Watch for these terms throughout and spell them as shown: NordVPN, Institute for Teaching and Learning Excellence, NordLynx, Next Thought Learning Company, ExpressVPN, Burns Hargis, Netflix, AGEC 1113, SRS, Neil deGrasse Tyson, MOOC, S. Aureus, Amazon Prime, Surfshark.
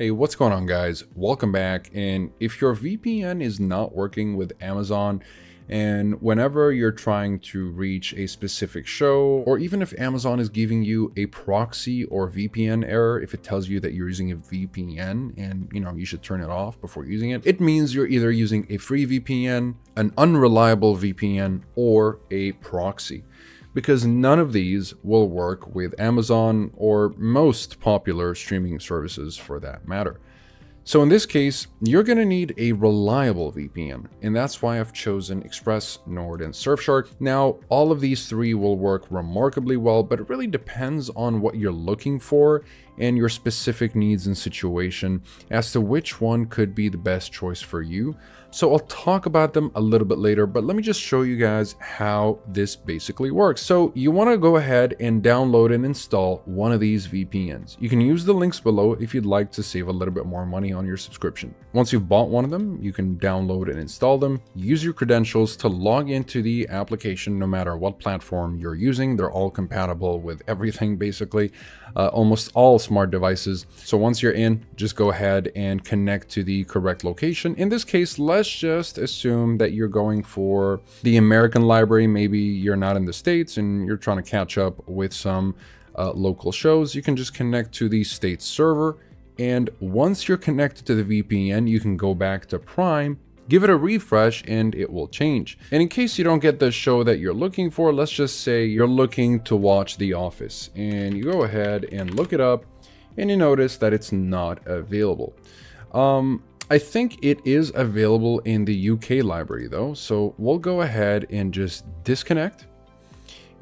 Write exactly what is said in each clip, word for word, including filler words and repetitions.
Hey, what's going on, guys? Welcome back. And if your V P N is not working with Amazon, and whenever you're trying to reach a specific show, or even if Amazon is giving you a proxy or V P N error, if it tells you that you're using a V P N and you know you should turn it off before using it, it means you're either using a free V P N, an unreliable V P N, or a proxy, because none of these will work with Amazon or most popular streaming services for that matter. So in this case, you're going to need a reliable V P N, and that's why I've chosen Express, Nord, and Surfshark. Now, all of these three will work remarkably well, but it really depends on what you're looking for and your specific needs and situation as to which one could be the best choice for you. So I'll talk about them a little bit later, but let me just show you guys how this basically works. So you want to go ahead and download and install one of these V P Ns. You can use the links below if you'd like to save a little bit more money on your subscription. Once you've bought one of them, you can download and install them. Use your credentials to log into the application no matter what platform you're using. They're all compatible with everything, basically, uh, almost all smart devices. So once you're in, just go ahead and connect to the correct location. In this case, let's just assume that you're going for the American library. Maybe you're not in the States and you're trying to catch up with some uh, local shows. You can just connect to the state server. And once you're connected to the V P N, you can go back to Prime, give it a refresh, and it will change. And in case you don't get the show that you're looking for, let's just say you're looking to watch The Office, and you go ahead and look it up, and you notice that it's not available. Um, I think it is available in the U K library though, so we'll go ahead and just disconnect,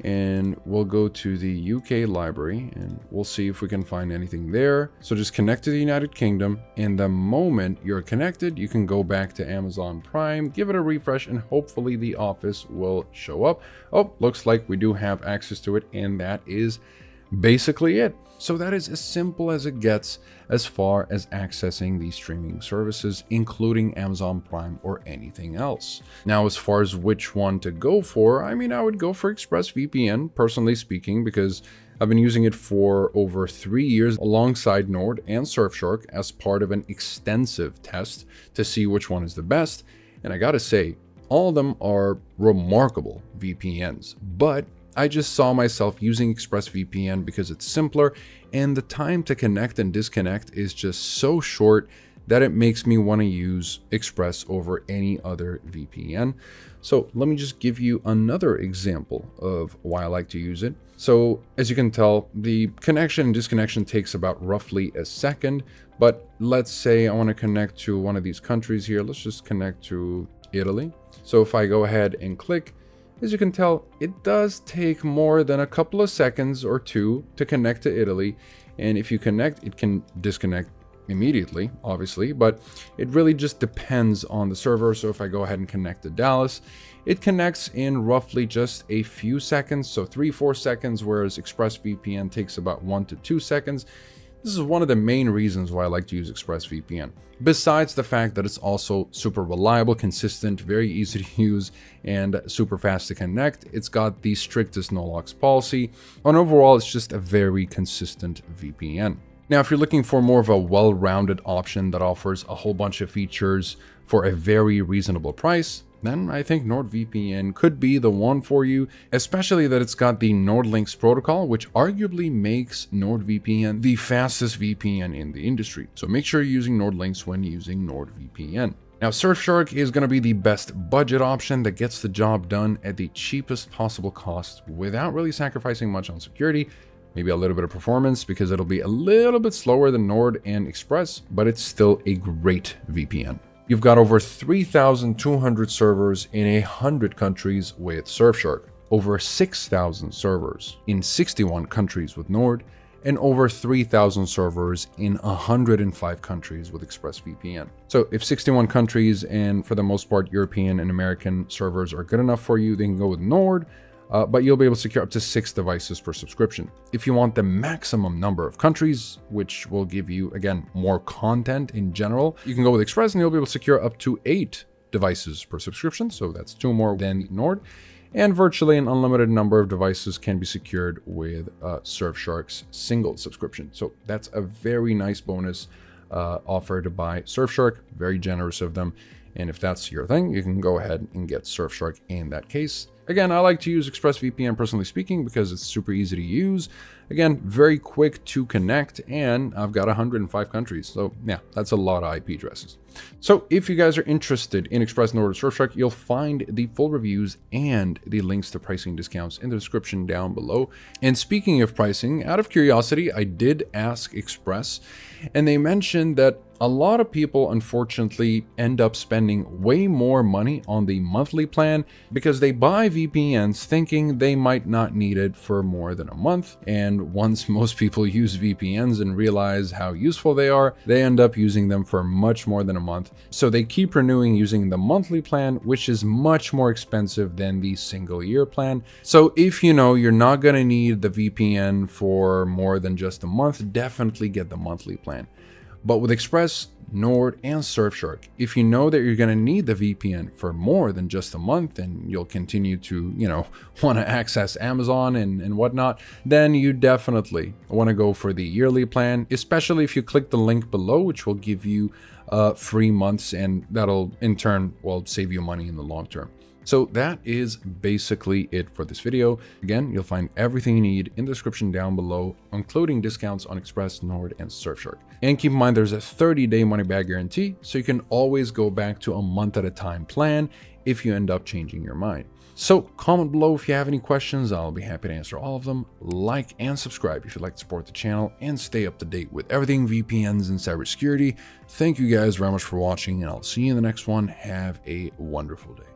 and we'll go to the U K library and we'll see if we can find anything there. So just connect to the United Kingdom, and the moment you're connected, you can go back to Amazon Prime, give it a refresh, and hopefully The Office will show up. Oh, looks like we do have access to it, and that is basically it. So that is as simple as it gets as far as accessing these streaming services, including Amazon Prime or anything else. Now, as far as which one to go for, I mean, I would go for ExpressVPN, personally speaking, because I've been using it for over three years alongside Nord and Surfshark as part of an extensive test to see which one is the best. And I gotta say, all of them are remarkable V P Ns, but I just saw myself using ExpressVPN because it's simpler, and the time to connect and disconnect is just so short that it makes me want to use Express over any other V P N. So let me just give you another example of why I like to use it. So as you can tell, the connection and disconnection takes about roughly a second, but let's say I want to connect to one of these countries here. Let's just connect to Italy. So if I go ahead and click, as you can tell, it does take more than a couple of seconds or two to connect to Italy. And if you connect, it can disconnect immediately, obviously, but it really just depends on the server. So if I go ahead and connect to Dallas, it connects in roughly just a few seconds, so three, four seconds, whereas ExpressVPN takes about one to two seconds. This is one of the main reasons why I like to use ExpressVPN, besides the fact that it's also super reliable, consistent, very easy to use, and super fast to connect. It's got the strictest no-logs policy, and overall, it's just a very consistent V P N. Now, if you're looking for more of a well-rounded option that offers a whole bunch of features for a very reasonable price, then I think NordVPN could be the one for you, especially that it's got the NordLynx protocol, which arguably makes NordVPN the fastest V P N in the industry. So make sure you're using NordLynx when using NordVPN. Now, Surfshark is going to be the best budget option that gets the job done at the cheapest possible cost without really sacrificing much on security. Maybe a little bit of performance, because it'll be a little bit slower than Nord and Express, but it's still a great V P N. You've got over three thousand two hundred servers in one hundred countries with Surfshark, over six thousand servers in sixty-one countries with Nord, and over three thousand servers in one hundred five countries with ExpressVPN. So if sixty-one countries and for the most part European and American servers are good enough for you, then you can go with Nord. Uh, but you'll be able to secure up to six devices per subscription. If you want the maximum number of countries, which will give you, again, more content in general, you can go with Express, and you'll be able to secure up to eight devices per subscription. So that's two more than Nord. And virtually an unlimited number of devices can be secured with uh, Surfshark's single subscription. So that's a very nice bonus uh, offered by Surfshark. Very generous of them. And if that's your thing, you can go ahead and get Surfshark in that case. Again, I like to use ExpressVPN personally speaking because it's super easy to use. Again, very quick to connect, and I've got one hundred five countries. So yeah, that's a lot of I P addresses. So if you guys are interested in Express, Nord, or Surfshark, you'll find the full reviews and the links to pricing discounts in the description down below. And speaking of pricing, out of curiosity, I did ask Express, and they mentioned that a lot of people unfortunately end up spending way more money on the monthly plan because they buy V P Ns thinking they might not need it for more than a month. And once most people use V P Ns and realize how useful they are, they end up using them for much more than a month. So they keep renewing using the monthly plan, which is much more expensive than the single year plan. So if you know you're not going to need the V P N for more than just a month, definitely get the monthly plan. But with Express, Nord, and Surfshark, if you know that you're going to need the V P N for more than just a month and you'll continue to, you know, want to access Amazon and, and whatnot, then you definitely want to go for the yearly plan, especially if you click the link below, which will give you uh, free months, and that'll in turn will save you money in the long term. So that is basically it for this video. Again, you'll find everything you need in the description down below, including discounts on Express, Nord, and Surfshark. And keep in mind, there's a thirty day money back guarantee, so you can always go back to a month at a time plan if you end up changing your mind. So comment below if you have any questions. I'll be happy to answer all of them. Like and subscribe if you'd like to support the channel and stay up to date with everything V P Ns and cybersecurity. Thank you guys very much for watching, and I'll see you in the next one. Have a wonderful day.